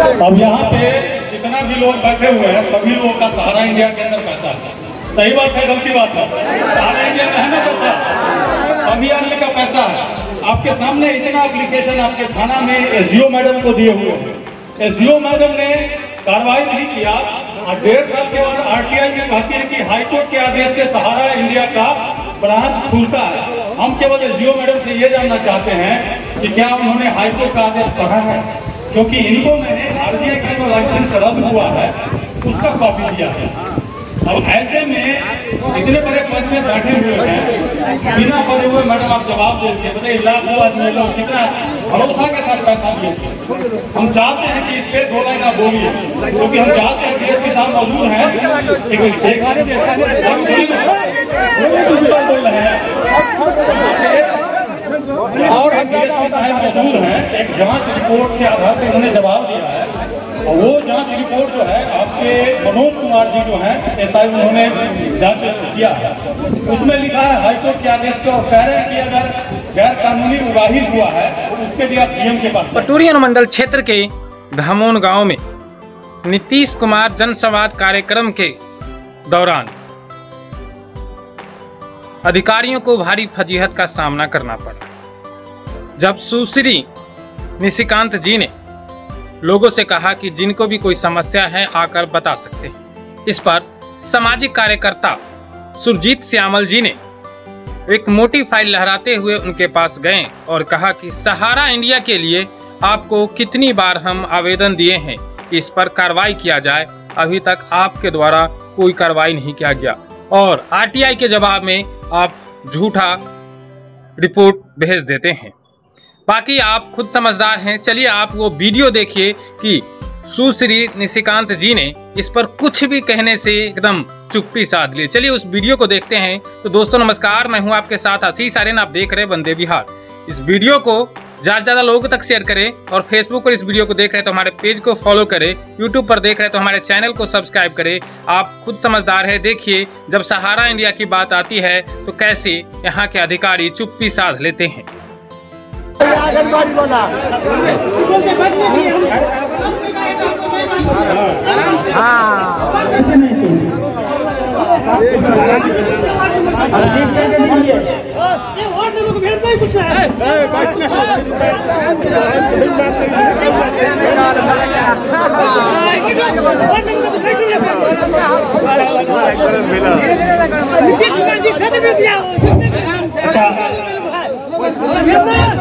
अब यहाँ पे जितना भी लोग बैठे हुए हैं सभी लोगों का सहारा इंडिया के अंदर पैसा है। सही बात है, गलती बात है? सहारा इंडिया का है ना पैसा, अभियान का पैसा है। आपके सामने इतना एप्लीकेशन आपके थाना में एसडीओ मैडम को दिए हुए हैं। एसडीओ मैडम ने कार्रवाई नहीं किया और 1.5 साल के बाद आरटीआई में कहती है कि हाईकोर्ट के आदेश से सहारा इंडिया का ब्रांच खुलता है। हम केवल एसडीओ मैडम से ये जानना चाहते हैं कि क्या उन्होंने हाईकोर्ट का आदेश पढ़ा है, क्योंकि इनको मैंने आरटीआई का जो लाइसेंस रद्द हुआ है उसका कॉपी लिया है। अब ऐसे में इतने बड़े पद में बैठे हुए हैं, बिना पढ़े हुए मैडम आप जवाब देते हैं। लाखों आदमी लोग कितना भरोसा के साथ पैसा दिए थे। हम चाहते हैं कि इस पे 2 लाइन आप बोलिए, क्योंकि हम चाहते हैं देश के साथ मौजूद है। बोल रहे हैं और मजदूर हैं, एक जांच रिपोर्ट के आधार पर उन्होंने जवाब दिया है। और वो जांच रिपोर्ट जो है आपके मनोज कुमार जी जो हैं एसआई, उन्होंने जांच किया, उसमें लिखा है हाईकोर्ट के आदेश पे, और कह रहे हैं कि अगर गैर कानूनी उगाही हुआ है तो उसके लिए आप डीएम के पास। पटोरी अनुमंडल क्षेत्र के धामोन गाँव में नीतीश कुमार जनसंवाद कार्यक्रम के दौरान अधिकारियों को भारी फजीहत का सामना करना पड़ा, जब सुश्री निशिकांत जी ने लोगों से कहा कि जिनको भी कोई समस्या है आकर बता सकते हैं। इस पर सामाजिक कार्यकर्ता सुरजीत श्यामल जी ने एक मोटी फाइल लहराते हुए उनके पास गए और कहा कि सहारा इंडिया के लिए आपको कितनी बार हम आवेदन दिए हैं कि इस पर कार्रवाई किया जाए, अभी तक आपके द्वारा कोई कार्रवाई नहीं किया गया और आरटीआई के जवाब में आप झूठा रिपोर्ट भेज देते हैं। बाकी आप खुद समझदार हैं, चलिए आप वो वीडियो देखिए कि सुश्री निशिकांत जी ने इस पर कुछ भी कहने से एकदम चुप्पी साध ली। चलिए उस वीडियो को देखते हैं। तो दोस्तों नमस्कार, मैं हूं आपके साथ आशीष आर्यन, आप देख रहे हैं वंदे बिहार। इस वीडियो को ज़्यादा से ज़्यादा लोगों तक शेयर करें और फेसबुक पर इस वीडियो को देख रहे हैं तो हमारे पेज को फॉलो करें, यूट्यूब पर देख रहे हैं तो हमारे चैनल को सब्सक्राइब करें। आप खुद समझदार है, देखिए जब सहारा इंडिया की बात आती है तो कैसे यहाँ के अधिकारी चुप्पी साध लेते हैं। कुछ है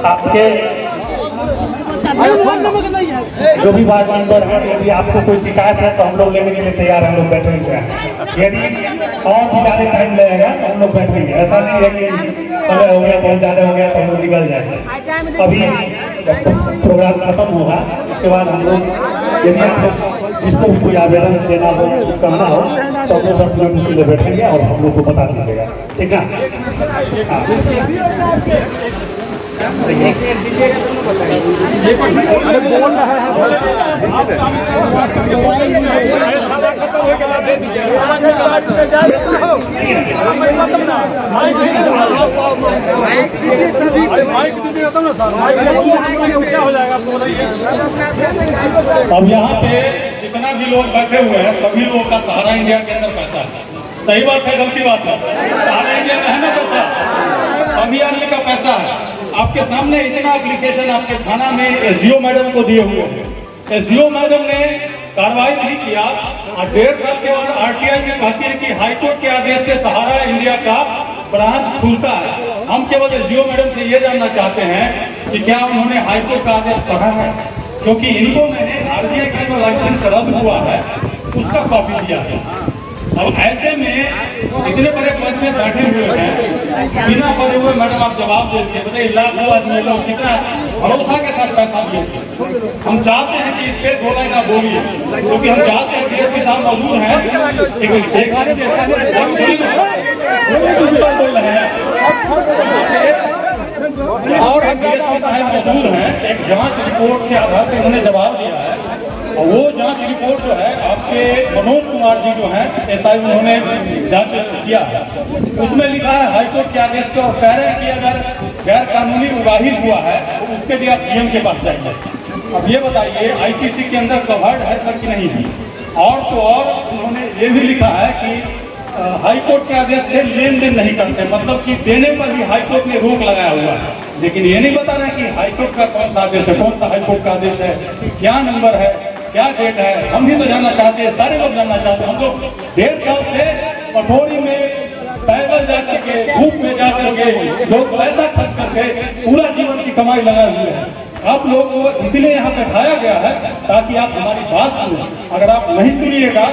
आपके जो भी वार्ड मेंबर है, यदि आपको कोई शिकायत है तो हम लोग लेने के लिए तैयार हैं, हम लोग बैठेंगे। यदि और भी ज़्यादा टाइम लगेगा तो हम लोग बैठेंगे। ऐसा नहीं है कि समय हो गया, बहुत ज़्यादा हो गया तो हम लोग निकल जाएंगे। अभी प्रोग्राम खत्म होगा, उसके बाद हम लोग यदि आप जिसको कोई आवेदन देना हो, कुछ करना हो तो हम लोग 10 मिनट के लिए बैठेंगे और हम लोग को बता दीजिएगा, ठीक है? अब यहाँ पे जितना भी लोग बैठे हुए हैं सभी लोगों का सहारा इंडिया के अंदर पैसा है। सही बात है, गलती बात है? सहारा इंडिया का है ना पैसा, अभियान का पैसा है। आपके सामने इतना एप्लीकेशन आपके थाना में एसडीओ मैडम को दिए हुए हैं। एसडीओ मैडम ने कार्रवाई नहीं किया और 1.5 साल के बाद आरटीआई में कहती है कि हाईकोर्ट के आदेश से सहारा इंडिया का ब्रांच खुलता है। हम केवल एसडीओ मैडम से ये जानना चाहते हैं कि क्या उन्होंने हाईकोर्ट का आदेश पढ़ा है, क्योंकि इनको मैंने आरटीआई का जो लाइसेंस रद्द हुआ है उसका कॉपी लिया है। अब ऐसे में इतने बड़े पद में बैठे हुए हैं, बिना पढ़े हुए मैडम आप जवाब देते हैं। लाखों आदमी लोग कितना भरोसा के साथ पैसा दिए थे। हम चाहते हैं कि इस पे 2 लाइन आप बोलिए, क्योंकि हम चाहते हैं देश के साथ मौजूद है। और हम देश के साथ मौजूद है, एक जाँच रिपोर्ट के आधार पर उन्होंने जवाब दिया है। और वो जांच रिपोर्ट जो है आपके मनोज कुमार जी जो हैं एसआई, उन्होंने जांच किया, उसमें लिखा है हाईकोर्ट के आदेश पे, और कह रहे हैं कि अगर गैर कानूनी उगाही हुआ है तो उसके लिए आप डीएम के पास जाएंगे। अब ये बताइए आईटीसी के अंदर कवर्ड है सर कि नहीं है। और तो और उन्होंने ये भी लिखा है कि हाईकोर्ट के आदेश से लेन देन नहीं करते, मतलब कि देने पर ही हाईकोर्ट ने रोक लगाया हुआ है, लेकिन ये नहीं बता रहे कि हाईकोर्ट का कौन सा आदेश है, कौन सा हाईकोर्ट का आदेश है, क्या नंबर है, क्या डेट है। हम भी तो जानना चाहते हैं, सारे लोग जानना चाहते हैं। हम लोग 1.5 साल से पटोरी में पैदल जाकर के, धूप में जाकर के लोग पैसा खर्च करके पूरा जीवन की कमाई लगाए हुए हैं। आप लोग को इसीलिए यहाँ पे लाया गया है ताकि आप हमारी बात सुनें। अगर आप नहीं सुनिएगा,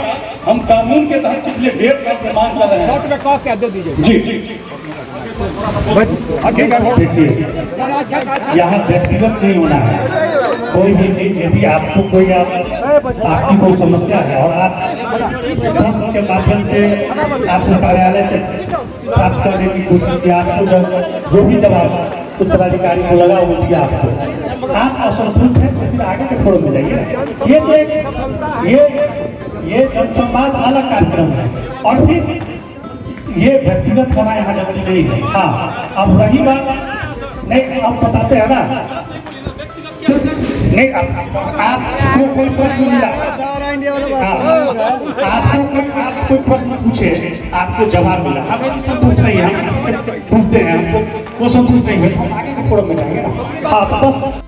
हम कानून के तहत पिछले 1.5 साल से मांग कर रहे हैं। शॉर्ट में कॉल क्या दे दीजिए। जी। देखिए, यहाँ व्यक्तिगत नहीं होना है कोई भी चीज। यदि आपको कोई आपकी कोई समस्या है और आप फोन के माध्यम से आपको कार्यालय से प्राप्त करने की कोशिश की, आपको जो भी जवाब उत्तराधिकारी को लगा वो दिया आपको, आप असंतुष्ट हैं तो फिर आगे के फोरम में जाइए। ये जनसंवाद अलग कार्यक्रम है और फिर ये व्यक्तिगत होना यहाँ जरूरी नहीं है। हाँ, अब रही बात नहीं, आप बताते हैं ना, नहीं आपको कोई प्रश्न मिला, आपको कोई प्रश्न पूछे, आपको जवाब मिला, हमें संतुष्ट नहीं है, पूछते हैं हमको वो संतुष्ट नहीं है, हम आगे फोरम में जाएंगे ना। हाँ, बस।